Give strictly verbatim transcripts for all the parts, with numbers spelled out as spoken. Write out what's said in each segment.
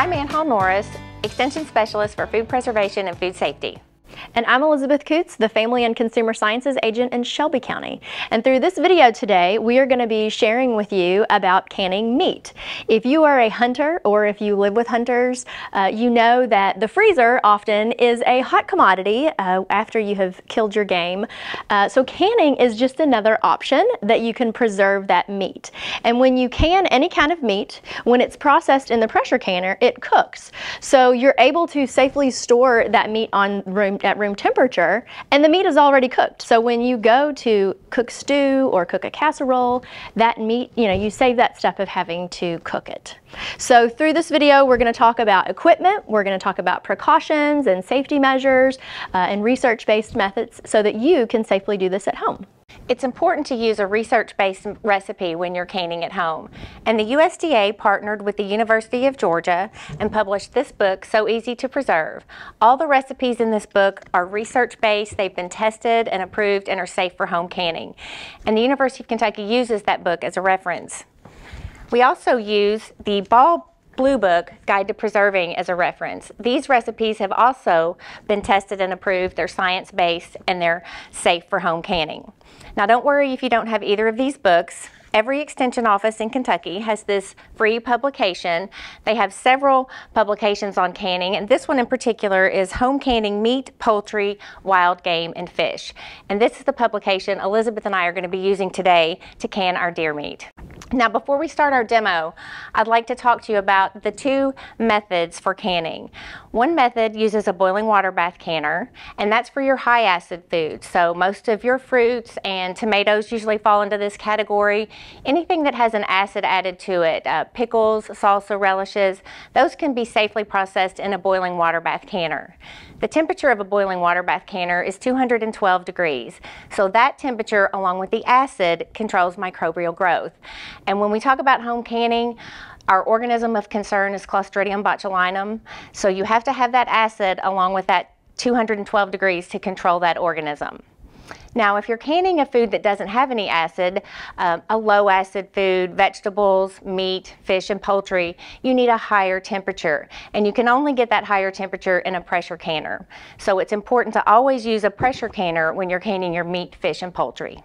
I'm Ann Hall Norris, Extension Specialist for Food Preservation and Food Safety. And I'm Elizabeth Coutts, the Family and Consumer Sciences Agent in Shelby County. And through this video today, we are going to be sharing with you about canning meat. If you are a hunter or if you live with hunters, uh, you know that the freezer often is a hot commodity uh, after you have killed your game. Uh, so canning is just another option that you can preserve that meat. And when you can any kind of meat, when it's processed in the pressure canner, it cooks. So you're able to safely store that meat on room at room temperature, and the meat is already cooked. So when you go to cook stew or cook a casserole, that meat, you know, you save that step of having to cook it. So through this video, we're going to talk about equipment, we're going to talk about precautions and safety measures uh, and research-based methods so that you can safely do this at home. It's important to use a research-based recipe when you're canning at home, and the U S D A partnered with the University of Georgia and published this book, So Easy to Preserve. All the recipes in this book are research-based, they've been tested and approved and are safe for home canning, and the University of Kentucky uses that book as a reference. We also use the Blue Book, Guide to Preserving as a reference. These recipes have also been tested and approved. They're science-based and they're safe for home canning. Now don't worry if you don't have either of these books. Every extension office in Kentucky has this free publication. They have several publications on canning, and this one in particular is Home Canning Meat, Poultry, Wild Game, and Fish. And this is the publication Elizabeth and I are going to be using today to can our deer meat. Now, before we start our demo, I'd like to talk to you about the two methods for canning. One method uses a boiling water bath canner, and that's for your high acid foods. So most of your fruits and tomatoes usually fall into this category. Anything that has an acid added to it, uh, pickles, salsa, relishes, those can be safely processed in a boiling water bath canner. The temperature of a boiling water bath canner is two hundred twelve degrees. So that temperature, along with the acid, controls microbial growth. And when we talk about home canning, our organism of concern is Clostridium botulinum. So you have to have that acid along with that two hundred twelve degrees to control that organism. Now, if you're canning a food that doesn't have any acid, um, a low acid food, vegetables, meat, fish, and poultry, you need a higher temperature. And you can only get that higher temperature in a pressure canner. So it's important to always use a pressure canner when you're canning your meat, fish, and poultry.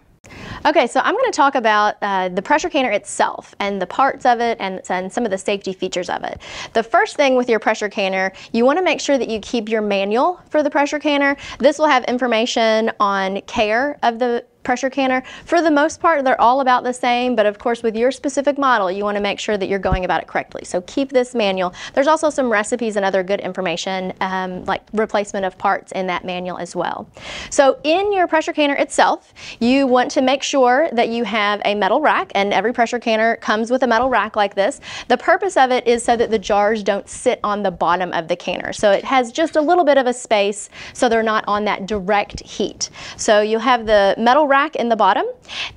Okay, so I'm going to talk about uh, the pressure canner itself and the parts of it and, and some of the safety features of it. The first thing with your pressure canner, you want to make sure that you keep your manual for the pressure canner. This will have information on care of the pressure canner. For the most part, they're all about the same, but of course with your specific model, you want to make sure that you're going about it correctly. So keep this manual. There's also some recipes and other good information um, like replacement of parts in that manual as well. So in your pressure canner itself, you want to make sure that you have a metal rack, and every pressure canner comes with a metal rack like this. The purpose of it is so that the jars don't sit on the bottom of the canner. So it has just a little bit of a space so they're not on that direct heat. So you'll have the metal rack rack in the bottom,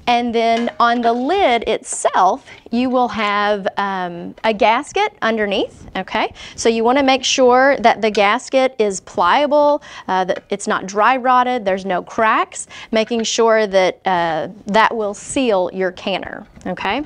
and then on the lid itself you will have um, a gasket underneath, okay? So you want to make sure that the gasket is pliable, uh, that it's not dry rotted, there's no cracks, making sure that uh, that will seal your canner, okay?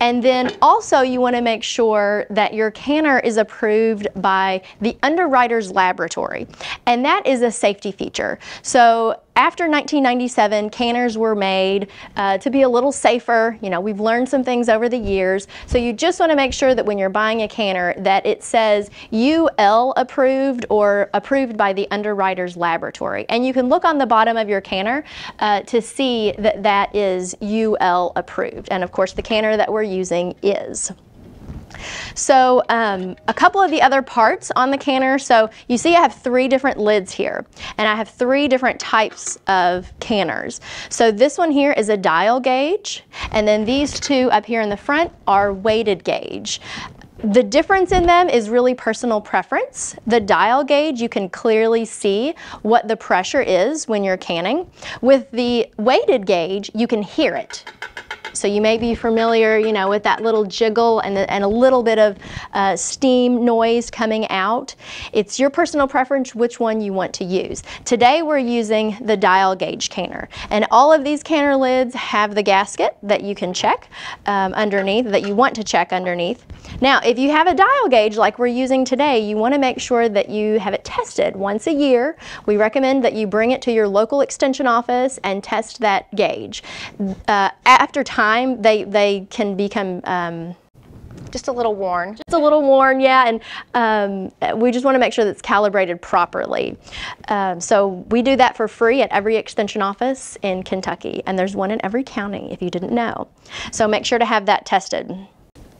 And then also you want to make sure that your canner is approved by the Underwriters Laboratory, and that is a safety feature. So after nineteen ninety-seven, canners were made uh, to be a little safer. You know, we've learned some things over the years, so you just want to make sure that when you're buying a canner that it says U L approved or approved by the Underwriters Laboratory. And you can look on the bottom of your canner uh, to see that that is U L approved, and of course the canner that we're using is. So um, a couple of the other parts on the canner, so you see I have three different lids here, and I have three different types of canners. So this one here is a dial gauge, and then these two up here in the front are weighted gauge. The difference in them is really personal preference. The dial gauge, you can clearly see what the pressure is when you're canning. With the weighted gauge, you can hear it. So you may be familiar, you know, with that little jiggle and, the, and a little bit of uh, steam noise coming out. It's your personal preference which one you want to use. Today we're using the dial gauge canner, and all of these canner lids have the gasket that you can check um, underneath, that you want to check underneath. Now if you have a dial gauge like we're using today, you want to make sure that you have it tested once a year. We recommend that you bring it to your local extension office and test that gauge. Uh, after time, they, they can become um, just a little worn. Just a little worn, yeah, and um, we just want to make sure that's calibrated properly. Um, so we do that for free at every extension office in Kentucky, and there's one in every county if you didn't know. So make sure to have that tested.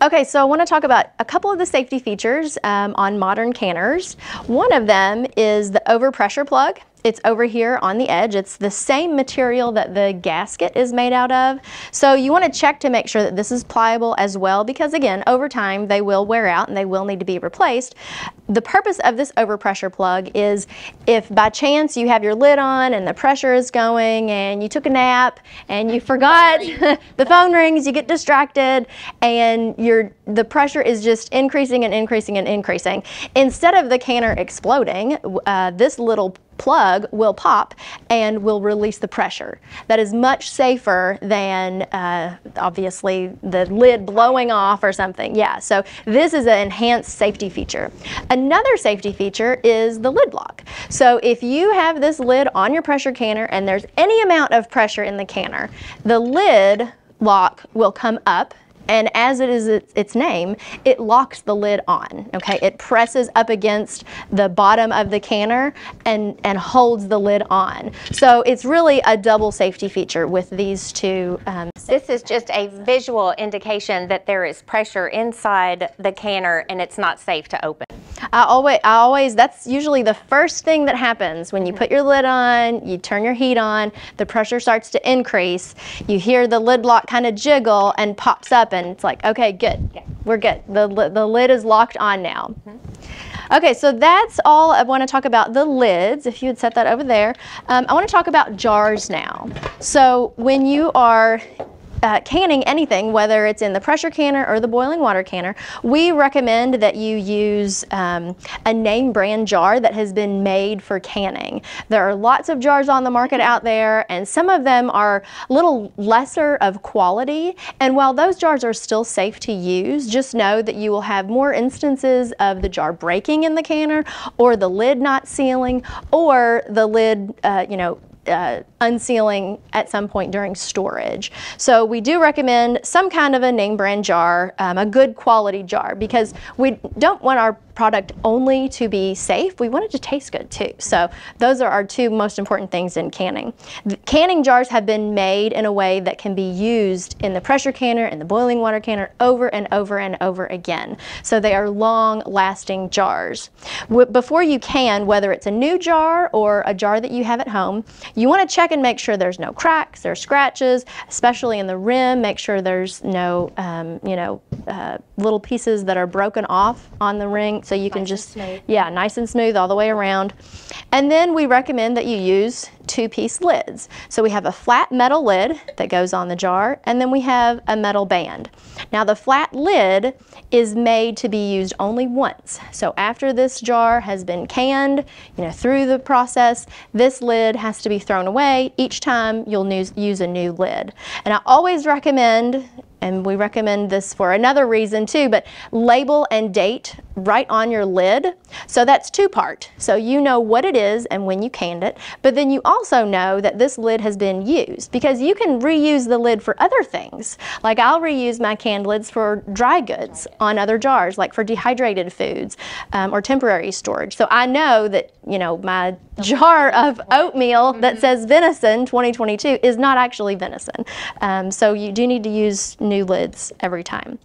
Okay, so I want to talk about a couple of the safety features um, on modern canners. One of them is the overpressure plug. It's over here on the edge. It's the same material that the gasket is made out of. So you want to check to make sure that this is pliable as well, because again, over time they will wear out and they will need to be replaced. The purpose of this overpressure plug is if by chance you have your lid on and the pressure is going and you took a nap and you forgot, the phone rings, you get distracted, and your the pressure is just increasing and increasing and increasing. Instead of the canner exploding, uh, this little plug will pop and will release the pressure. That is much safer than uh, obviously the lid blowing off or something. Yeah, so this is an enhanced safety feature. Another safety feature is the lid block. So if you have this lid on your pressure canner and there's any amount of pressure in the canner, the lid lock will come up, and as it is its name, it locks the lid on, okay? It presses up against the bottom of the canner and, and holds the lid on. So it's really a double safety feature with these two. Um, this is just a visual indication that there is pressure inside the canner and it's not safe to open. I always, I always, that's usually the first thing that happens when you put your lid on, you turn your heat on, the pressure starts to increase, you hear the lid lock kind of jiggle and pops up, and it's like, okay, good, yeah, we're good. The, the lid is locked on now. Mm-hmm. Okay, so that's all I want to talk about the lids. If you would set that over there. Um, I want to talk about jars now. So when you are Uh, canning anything, whether it's in the pressure canner or the boiling water canner, we recommend that you use um, a name brand jar that has been made for canning. There are lots of jars on the market out there, and some of them are a little lesser of quality, and while those jars are still safe to use, just know that you will have more instances of the jar breaking in the canner, or the lid not sealing, or the lid uh, you know Uh, unsealing at some point during storage. So we do recommend some kind of a name brand jar, um, a good quality jar, because we don't want our product only to be safe, we want it to taste good too. So those are our two most important things in canning. The canning jars have been made in a way that can be used in the pressure canner and the boiling water canner over and over and over again. So they are long lasting jars. W- before you can, whether it's a new jar or a jar that you have at home, you want to check and make sure there's no cracks or scratches, especially in the rim. Make sure there's no, um, you know, uh, little pieces that are broken off on the ring, so you can just, yeah, nice and smooth all the way around. And then we recommend that you use two-piece lids. So we have a flat metal lid that goes on the jar, and then we have a metal band. Now the flat lid is made to be used only once. So after this jar has been canned, you know, through the process, this lid has to be thrown away. Each time you'll use a new lid. And I always recommend, and we recommend this for another reason too, but label and date right on your lid. So that's two-part. So you know what it is and when you canned it, but then you also know that this lid has been used, because you can reuse the lid for other things. Like I'll reuse my canned lids for dry goods on other jars, like for dehydrated foods um, or temporary storage. So I know that, you know, my jar of oatmeal that says venison twenty twenty-two is not actually venison. Um, so you do need to use new lids every time.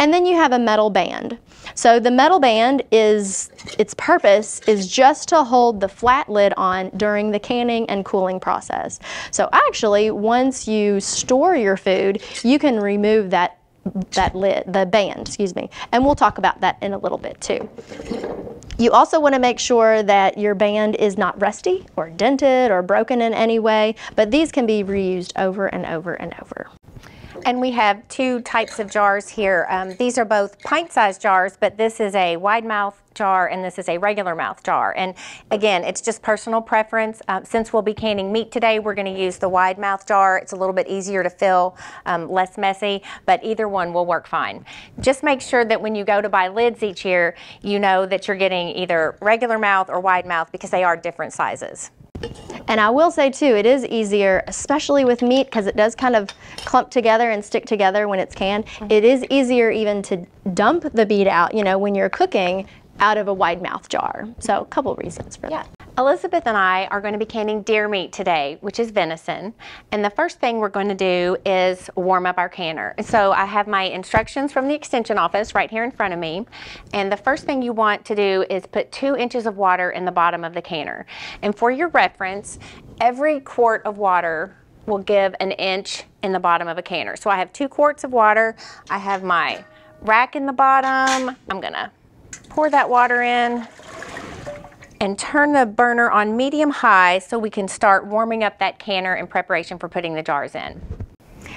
And then you have a metal band. So the metal band is, its purpose is just to hold the flat lid on during the canning and cooling process. So actually, once you store your food, you can remove that that lid, the band, excuse me, and we'll talk about that in a little bit too. You also want to make sure that your band is not rusty or dented or broken in any way, but these can be reused over and over and over. And we have two types of jars here. Um, these are both pint-sized jars, but this is a wide mouth jar and this is a regular mouth jar. And again, it's just personal preference. Uh, since we'll be canning meat today, we're going to use the wide mouth jar. It's a little bit easier to fill, um, less messy, but either one will work fine. Just make sure that when you go to buy lids each year, you know that you're getting either regular mouth or wide mouth because they are different sizes. And I will say too, it is easier, especially with meat, because it does kind of clump together and stick together when it's canned. Mm-hmm. It is easier even to dump the bead out, you know, when you're cooking out of a wide mouth jar. So a couple reasons for yeah. that. Elizabeth and I are going to be canning deer meat today, which is venison. And the first thing we're going to do is warm up our canner. So I have my instructions from the extension office right here in front of me. And the first thing you want to do is put two inches of water in the bottom of the canner. And for your reference, every quart of water will give an inch in the bottom of a canner. So I have two quarts of water. I have my rack in the bottom. I'm going to pour that water in and turn the burner on medium high so we can start warming up that canner in preparation for putting the jars in.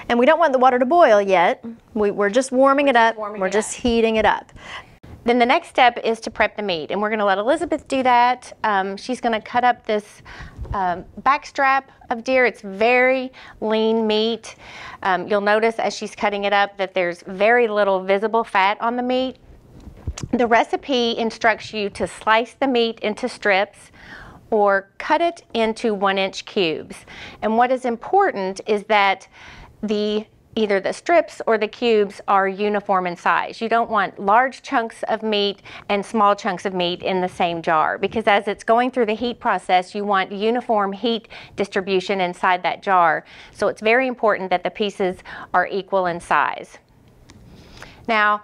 And we don't want the water to boil yet. We, we're just warming it up. We're just heating it up. Then the next step is to prep the meat, and we're going to let Elizabeth do that. Um, she's going to cut up this um, backstrap of deer. It's very lean meat. Um, you'll notice as she's cutting it up that there's very little visible fat on the meat. The recipe instructs you to slice the meat into strips or cut it into one inch cubes. And what is important is that the either the strips or the cubes are uniform in size. You don't want large chunks of meat and small chunks of meat in the same jar, because as it's going through the heat process, you want uniform heat distribution inside that jar. So it's very important that the pieces are equal in size. Now,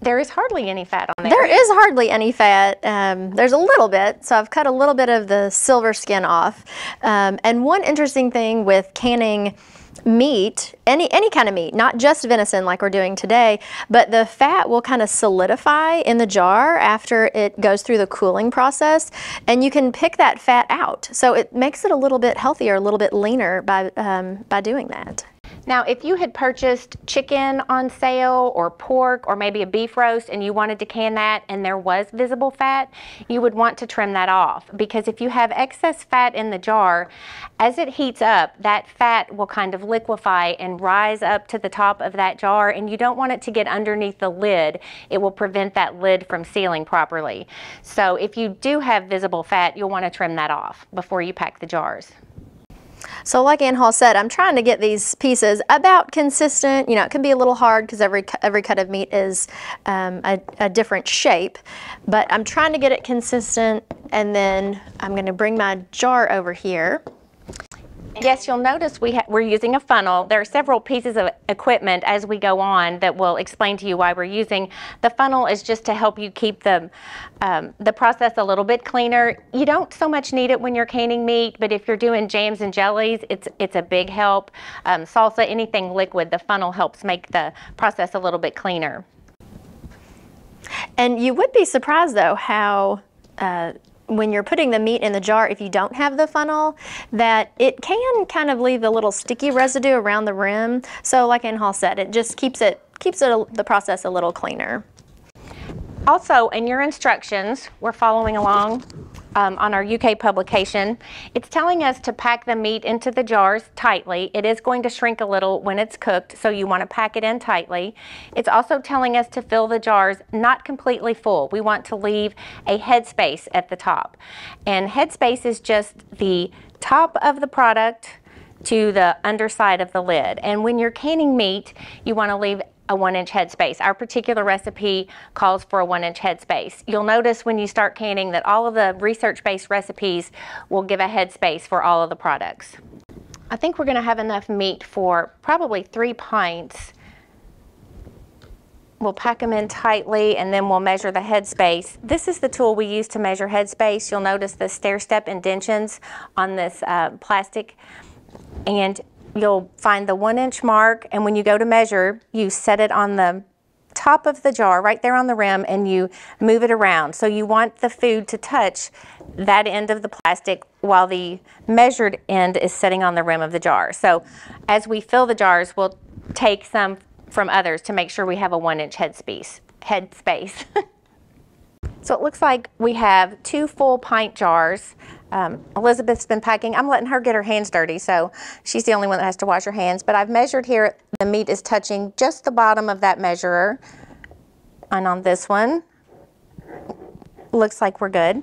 there is hardly any fat on there. There is hardly any fat. Um, there's a little bit, so I've cut a little bit of the silver skin off. Um, and one interesting thing with canning meat, any any kind of meat, not just venison like we're doing today, but the fat will kind of solidify in the jar after it goes through the cooling process, and you can pick that fat out. So it makes it a little bit healthier, a little bit leaner by um, by doing that. Now, if you had purchased chicken on sale or pork or maybe a beef roast and you wanted to can that and there was visible fat, you would want to trim that off, because if you have excess fat in the jar, as it heats up, that fat will kind of liquefy and rise up to the top of that jar, and you don't want it to get underneath the lid. It will prevent that lid from sealing properly. So if you do have visible fat, you'll want to trim that off before you pack the jars. So like Ann Hall said, I'm trying to get these pieces about consistent. You know, it can be a little hard because every, every cut of meat is um, a, a different shape, but I'm trying to get it consistent, and then I'm going to bring my jar over here. Yes, you'll notice we ha we're using a funnel. There are several pieces of equipment as we go on that will explain to you why we're using. The funnel is just to help you keep the, um, the process a little bit cleaner. You don't so much need it when you're canning meat, but if you're doing jams and jellies, it's, it's a big help. Um, salsa, anything liquid, the funnel helps make the process a little bit cleaner. And you would be surprised, though, how... Uh, when you're putting the meat in the jar, if you don't have the funnel, that it can kind of leave a little sticky residue around the rim. So like Ann Hall said, it just keeps it, keeps it, the process a little cleaner. Also, in your instructions, we're following along um, on our U K publication. It's telling us to pack the meat into the jars tightly. It is going to shrink a little when it's cooked, so you want to pack it in tightly. It's also telling us to fill the jars not completely full. We want to leave a headspace at the top. And headspace is just the top of the product to the underside of the lid. And when you're canning meat, you want to leave a one inch headspace. Our particular recipe calls for a one inch headspace. You'll notice when you start canning that all of the research-based recipes will give a headspace for all of the products. I think we're going to have enough meat for probably three pints. We'll pack them in tightly, and then we'll measure the headspace. This is the tool we use to measure headspace. You'll notice the stair-step indentions on this uh, plastic, and you'll find the one inch mark, and when you go to measure, you set it on the top of the jar right there on the rim, and you move it around. So you want the food to touch that end of the plastic while the measured end is sitting on the rim of the jar. So as we fill the jars, we'll take some from others to make sure we have a one-inch headspace. Head space. So it looks like we have two full pint jars. Um, Elizabeth's been packing. I'm letting her get her hands dirty, so she's the only one that has to wash her hands. But I've measured here, the meat is touching just the bottom of that measurer. And on this one, looks like we're good.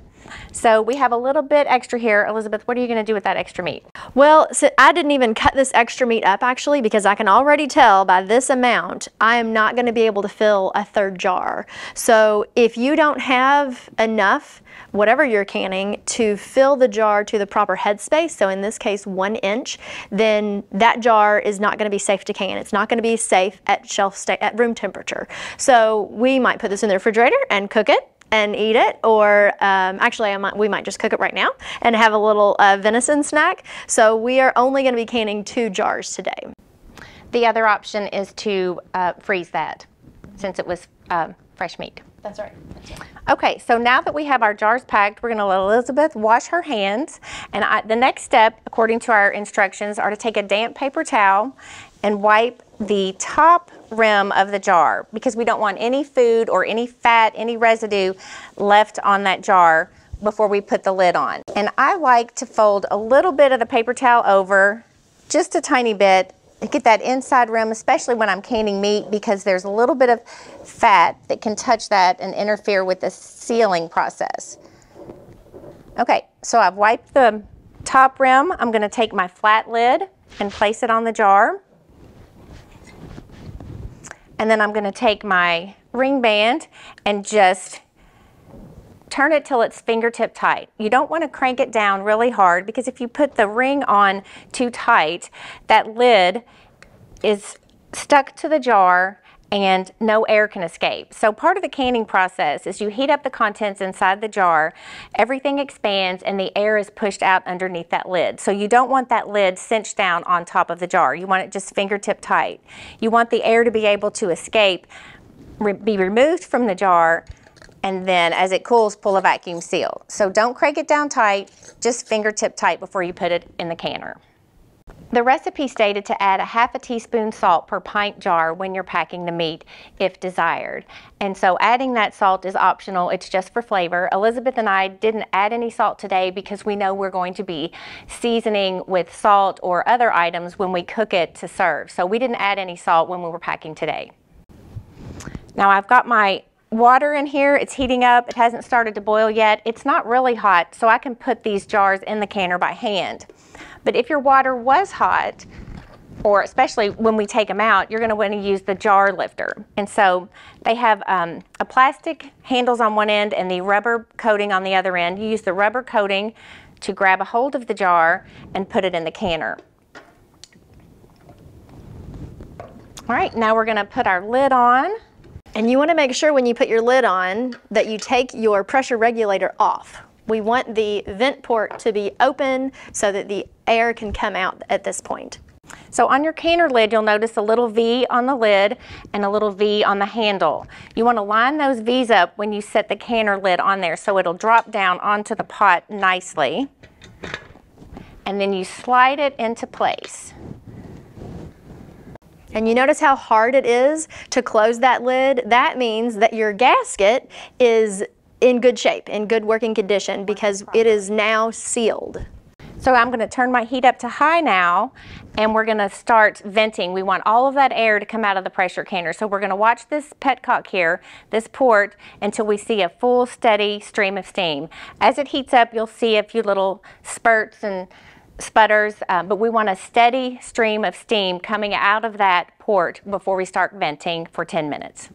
So we have a little bit extra here. Elizabeth, what are you going to do with that extra meat? Well, so I didn't even cut this extra meat up, actually, because I can already tell by this amount, I am not going to be able to fill a third jar. So if you don't have enough, whatever you're canning, to fill the jar to the proper headspace, so in this case one inch, then that jar is not going to be safe to can. It's not going to be safe at shelf sta- at room temperature. So we might put this in the refrigerator and cook it and eat it, or um, actually I might, we might just cook it right now and have a little uh, venison snack. So we are only going to be canning two jars today. The other option is to uh, freeze that, since it was um, fresh meat. That's right. That's right. Okay, so now that we have our jars packed, we're going to let Elizabeth wash her hands, and I, the next step, according to our instructions, are to take a damp paper towel and wipe the top rim of the jar, because we don't want any food or any fat, any residue left on that jar before we put the lid on. And I like to fold a little bit of the paper towel over, just a tiny bit, to get that inside rim, especially when I'm canning meat, because there's a little bit of fat that can touch that and interfere with the sealing process. Okay, so I've wiped the top rim. I'm going to take my flat lid and place it on the jar. And then I'm going to take my ring band and just turn it till it's fingertip tight. You don't want to crank it down really hard, because if you put the ring on too tight, that lid is stuck to the jar and no air can escape. So part of the canning process is you heat up the contents inside the jar, everything expands, and the air is pushed out underneath that lid. So you don't want that lid cinched down on top of the jar. You want it just fingertip tight. You want the air to be able to escape, re- be removed from the jar, and then as it cools, pull a vacuum seal. So don't crank it down tight, just fingertip tight before you put it in the canner. The recipe stated to add a half a teaspoon salt per pint jar when you're packing the meat if desired. And so adding that salt is optional, it's just for flavor. Elizabeth and I didn't add any salt today because we know we're going to be seasoning with salt or other items when we cook it to serve. So we didn't add any salt when we were packing today. Now I've got my water in here, it's heating up, it hasn't started to boil yet. It's not really hot, so I can put these jars in the canner by hand. But if your water was hot, or especially when we take them out, you're going to want to use the jar lifter. And so they have um, a plastic handles on one end and the rubber coating on the other end. You use the rubber coating to grab a hold of the jar and put it in the canner. All right, now we're going to put our lid on. And you want to make sure when you put your lid on that you take your pressure regulator off. We want the vent port to be open so that the air can come out at this point. So on your canner lid, you'll notice a little V on the lid and a little V on the handle. You want to line those V's up when you set the canner lid on there so it'll drop down onto the pot nicely. And then you slide it into place. And you notice how hard it is to close that lid? That means that your gasket is in good shape, in good working condition, because it is now sealed. So I'm going to turn my heat up to high now, and we're going to start venting. We want all of that air to come out of the pressure canner. So we're going to watch this petcock here, this port, until we see a full steady stream of steam. As it heats up, you'll see a few little spurts and sputters, um, but we want a steady stream of steam coming out of that port before we start venting for ten minutes.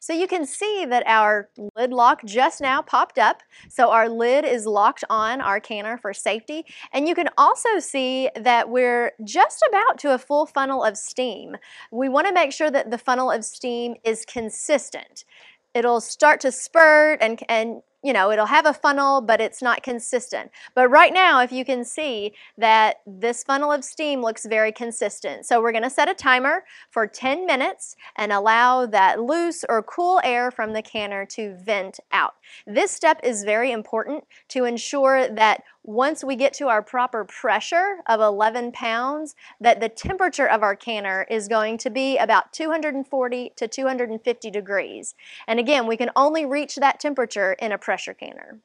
So you can see that our lid lock just now popped up. So our lid is locked on our canner for safety. And you can also see that we're just about to a full funnel of steam. We want to make sure that the funnel of steam is consistent. It'll start to spurt and, and you know, it'll have a funnel, but it's not consistent. But right now, if you can see that this funnel of steam looks very consistent. So we're going to set a timer for ten minutes and allow that loose or cool air from the canner to vent out. This step is very important to ensure that once we get to our proper pressure of eleven pounds, that the temperature of our canner is going to be about two hundred forty to two hundred fifty degrees. And again, we can only reach that temperature in a pressure canner.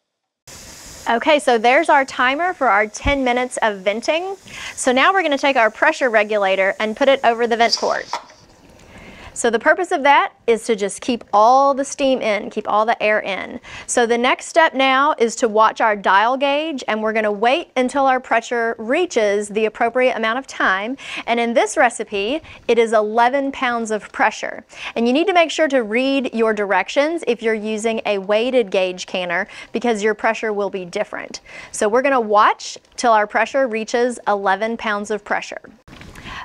Okay, so there's our timer for our ten minutes of venting. So now we're going to take our pressure regulator and put it over the vent port. So the purpose of that is to just keep all the steam in, keep all the air in. So the next step now is to watch our dial gauge, and we're going to wait until our pressure reaches the appropriate amount of time. And in this recipe, it is eleven pounds of pressure. And you need to make sure to read your directions if you're using a weighted gauge canner, because your pressure will be different. So we're going to watch till our pressure reaches eleven pounds of pressure.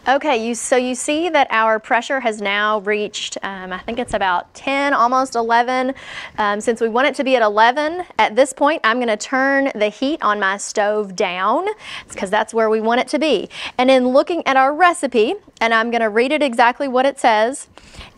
Okay, you, so you see that our pressure has now reached, um, I think it's about ten, almost eleven. Um, since we want it to be at eleven, at this point I'm going to turn the heat on my stove down, because that's where we want it to be. And in looking at our recipe, and I'm going to read it exactly what it says,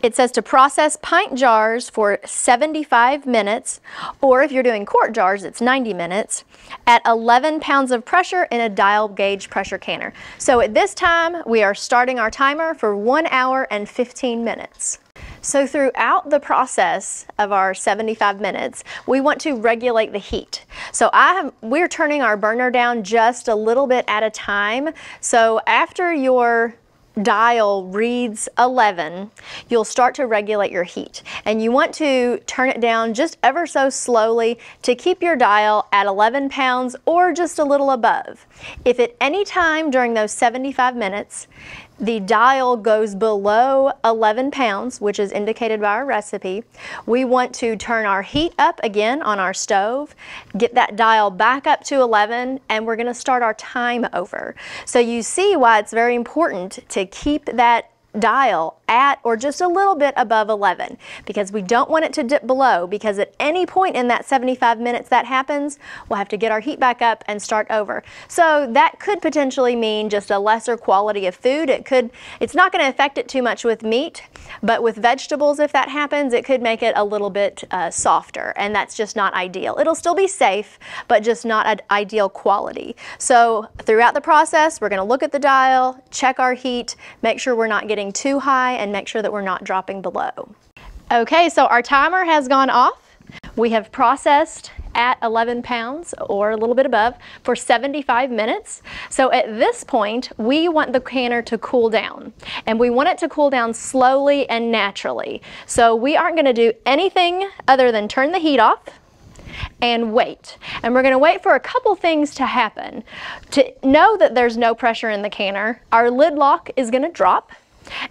it says to process pint jars for seventy-five minutes, or if you're doing quart jars, it's ninety minutes, at eleven pounds of pressure in a dial gauge pressure canner. So at this time, we are starting our timer for one hour and fifteen minutes. So throughout the process of our seventy-five minutes, we want to regulate the heat. So I have, we're turning our burner down just a little bit at a time. So after your dial reads eleven, you'll start to regulate your heat. And you want to turn it down just ever so slowly to keep your dial at eleven pounds or just a little above. If at any time during those seventy-five minutes, the dial goes below eleven pounds, which is indicated by our recipe, we want to turn our heat up again on our stove, get that dial back up to eleven, and we're going to start our time over. So you see why it's very important to keep that dial at or just a little bit above eleven, because we don't want it to dip below, because at any point in that seventy-five minutes that happens, we'll have to get our heat back up and start over. So that could potentially mean just a lesser quality of food. It could, it's not going to affect it too much with meat, but with vegetables, if that happens, it could make it a little bit uh, softer, and that's just not ideal. It'll still be safe, but just not an ideal quality. So throughout the process, we're going to look at the dial, check our heat, make sure we're not getting too high, and make sure that we're not dropping below. Okay, so our timer has gone off. We have processed at eleven pounds or a little bit above for seventy-five minutes. So at this point, we want the canner to cool down, and we want it to cool down slowly and naturally. So we aren't going to do anything other than turn the heat off and wait. And we're going to wait for a couple things to happen. To know that there's no pressure in the canner, our lid lock is going to drop.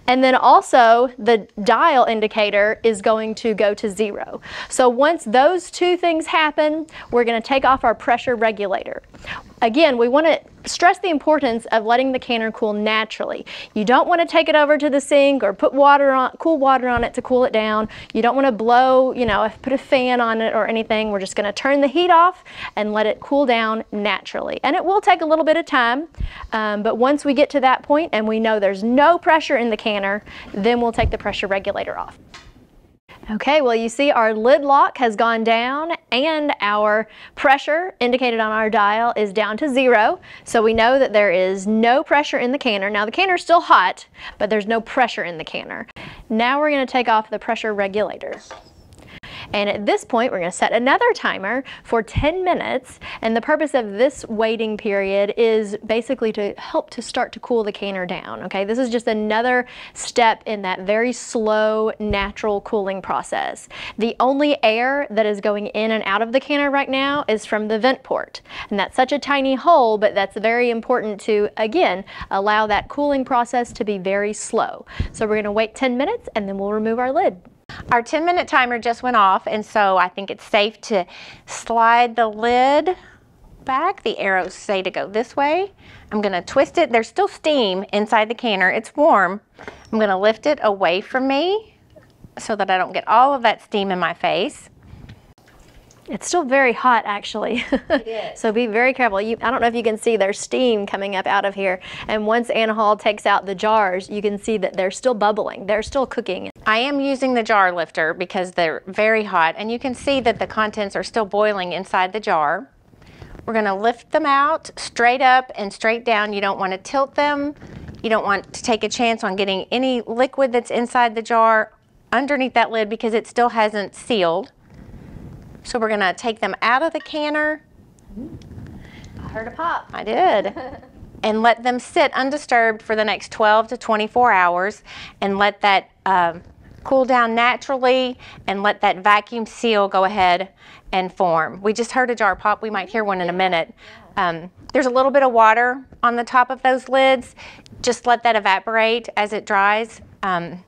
And then also the dial indicator is going to go to zero. So once those two things happen, we're going to take off our pressure regulator. Again, we want to stress the importance of letting the canner cool naturally. You don't want to take it over to the sink or put water on, cool water on it to cool it down. You don't want to blow, you know, put a fan on it or anything. We're just going to turn the heat off and let it cool down naturally. And it will take a little bit of time, um, but once we get to that point and we know there's no pressure in the canner, then we'll take the pressure regulator off. Okay, well, you see our lid lock has gone down and our pressure indicated on our dial is down to zero. So we know that there is no pressure in the canner. Now the canner is still hot, but there's no pressure in the canner. Now we're going to take off the pressure regulator. And at this point, we're going to set another timer for ten minutes. And the purpose of this waiting period is basically to help to start to cool the canner down. Okay, this is just another step in that very slow, natural cooling process. The only air that is going in and out of the canner right now is from the vent port. And that's such a tiny hole, but that's very important to, again, allow that cooling process to be very slow. So we're going to wait ten minutes and then we'll remove our lid. Our ten minute timer just went off, and so I think it's safe to slide the lid back. The arrows say to go this way. I'm going to twist it. There's still steam inside the canner. It's warm. I'm going to lift it away from me so that I don't get all of that steam in my face. It's still very hot, actually. It is. So be very careful. You, I don't know if you can see, there's steam coming up out of here. And once Ann Hall takes out the jars, you can see that they're still bubbling. They're still cooking. I am using the jar lifter because they're very hot. And you can see that the contents are still boiling inside the jar. We're going to lift them out straight up and straight down. You don't want to tilt them. You don't want to take a chance on getting any liquid that's inside the jar underneath that lid because it still hasn't sealed. So we're going to take them out of the canner. I heard a pop. I did. And let them sit undisturbed for the next twelve to twenty-four hours and let that um, cool down naturally and let that vacuum seal go ahead and form. We just heard a jar pop. We might hear one in a minute. Um, there's a little bit of water on the top of those lids. Just let that evaporate as it dries um,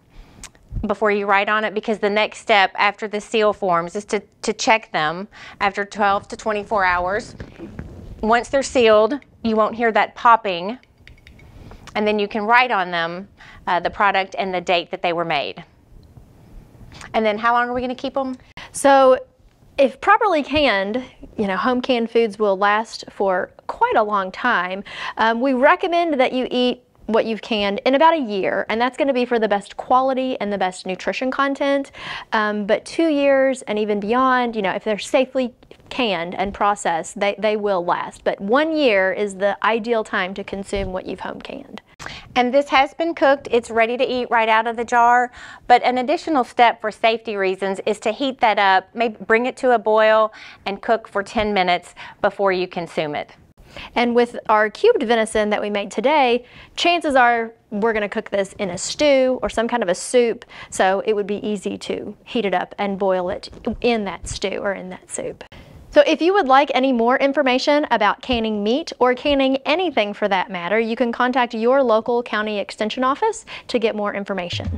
before you write on it, because the next step after the seal forms is to, to check them after twelve to twenty-four hours. Once they're sealed, you won't hear that popping, and then you can write on them uh, the product and the date that they were made. And then how long are we going to keep them? So if properly canned, you know, home canned foods will last for quite a long time. Um, we recommend that you eat what you've canned in about a year, and that's going to be for the best quality and the best nutrition content. Um, but two years and even beyond, you know, if they're safely canned and processed, they, they will last. But one year is the ideal time to consume what you've home canned. And this has been cooked. It's ready to eat right out of the jar. But an additional step for safety reasons is to heat that up, maybe bring it to a boil, and cook for ten minutes before you consume it. And with our cubed venison that we made today, chances are we're going to cook this in a stew or some kind of a soup, so it would be easy to heat it up and boil it in that stew or in that soup. So if you would like any more information about canning meat or canning anything for that matter, you can contact your local county extension office to get more information.